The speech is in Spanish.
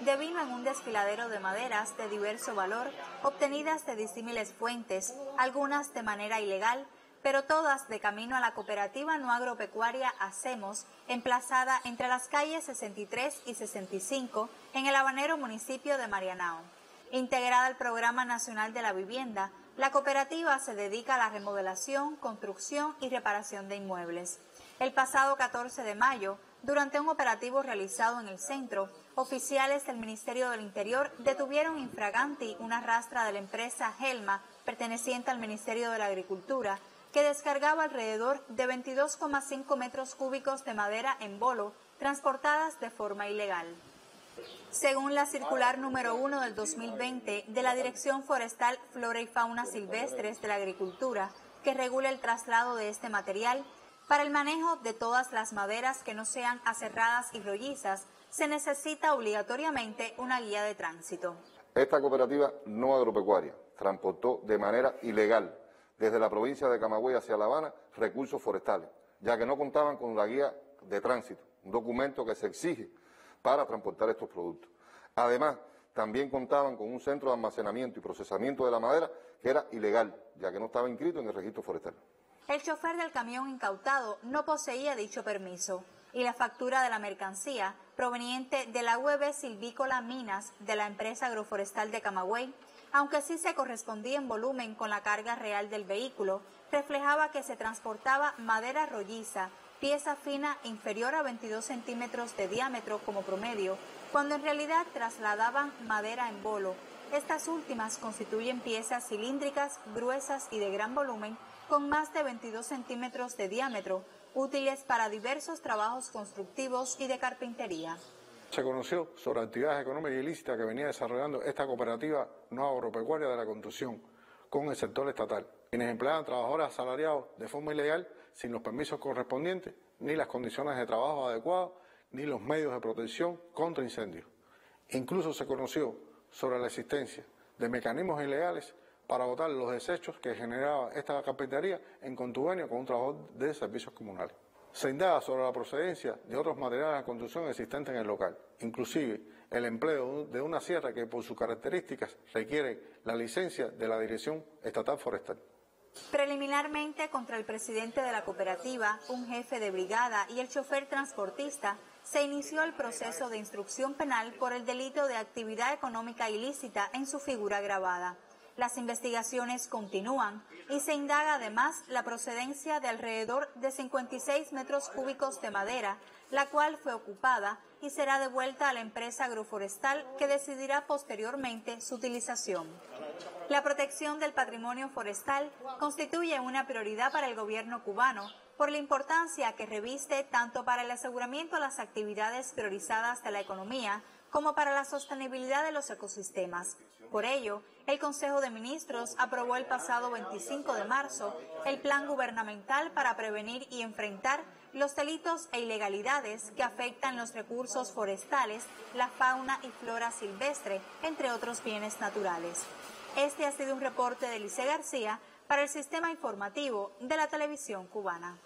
devino en un desfiladero de maderas de diverso valor, obtenidas de disímiles fuentes, algunas de manera ilegal, pero todas de camino a la cooperativa no agropecuaria Acemos, emplazada entre las calles 63 y 65 en el habanero municipio de Marianao. Integrada al Programa Nacional de la Vivienda, la cooperativa se dedica a la remodelación, construcción y reparación de inmuebles. El pasado 14 de mayo, durante un operativo realizado en el centro, oficiales del Ministerio del Interior detuvieron in fraganti una rastra de la empresa Gelma, perteneciente al Ministerio de la Agricultura, que descargaba alrededor de 22,5 metros cúbicos de madera en bolo, transportadas de forma ilegal. Según la circular número 1 del 2020 de la Dirección Forestal, Flora y Fauna Silvestres de la Agricultura, que regula el traslado de este material, para el manejo de todas las maderas que no sean aserradas y rollizas, se necesita obligatoriamente una guía de tránsito. Esta cooperativa no agropecuaria transportó de manera ilegal desde la provincia de Camagüey hacia La Habana recursos forestales, ya que no contaban con la guía de tránsito, un documento que se exige para transportar estos productos. Además, también contaban con un centro de almacenamiento y procesamiento de la madera que era ilegal, ya que no estaba inscrito en el registro forestal. El chofer del camión incautado no poseía dicho permiso y la factura de la mercancía proveniente de la UEB Silvícola Minas de la empresa agroforestal de Camagüey, aunque sí se correspondía en volumen con la carga real del vehículo, reflejaba que se transportaba madera rolliza, pieza fina inferior a 22 centímetros de diámetro como promedio, cuando en realidad trasladaban madera en bolo. Estas últimas constituyen piezas cilíndricas, gruesas y de gran volumen, con más de 22 centímetros de diámetro, útiles para diversos trabajos constructivos y de carpintería. Se conoció sobre actividades económicas ilícitas que venía desarrollando esta cooperativa no agropecuaria de la construcción con el sector estatal, quienes empleaban trabajadores asalariados de forma ilegal, sin los permisos correspondientes, ni las condiciones de trabajo adecuadas, ni los medios de protección contra incendios. Incluso se conoció sobre la existencia de mecanismos ilegales para botar los desechos que generaba esta carpintería en contubernio con un trabajo de servicios comunales. Se indaga sobre la procedencia de otros materiales de construcción existentes en el local, inclusive el empleo de una sierra que por sus características requiere la licencia de la Dirección Estatal Forestal. Preliminarmente, contra el presidente de la cooperativa, un jefe de brigada y el chofer transportista, se inició el proceso de instrucción penal por el delito de actividad económica ilícita en su figura agravada. Las investigaciones continúan y se indaga además la procedencia de alrededor de 56 metros cúbicos de madera, la cual fue ocupada y será devuelta a la empresa agroforestal que decidirá posteriormente su utilización. La protección del patrimonio forestal constituye una prioridad para el gobierno cubano por la importancia que reviste tanto para el aseguramiento de las actividades priorizadas de la economía como para la sostenibilidad de los ecosistemas. Por ello, el Consejo de Ministros aprobó el pasado 25 de marzo el Plan Gubernamental para prevenir y enfrentar los delitos e ilegalidades que afectan los recursos forestales, la fauna y flora silvestre, entre otros bienes naturales. Este ha sido un reporte de Lisa García para el Sistema Informativo de la Televisión Cubana.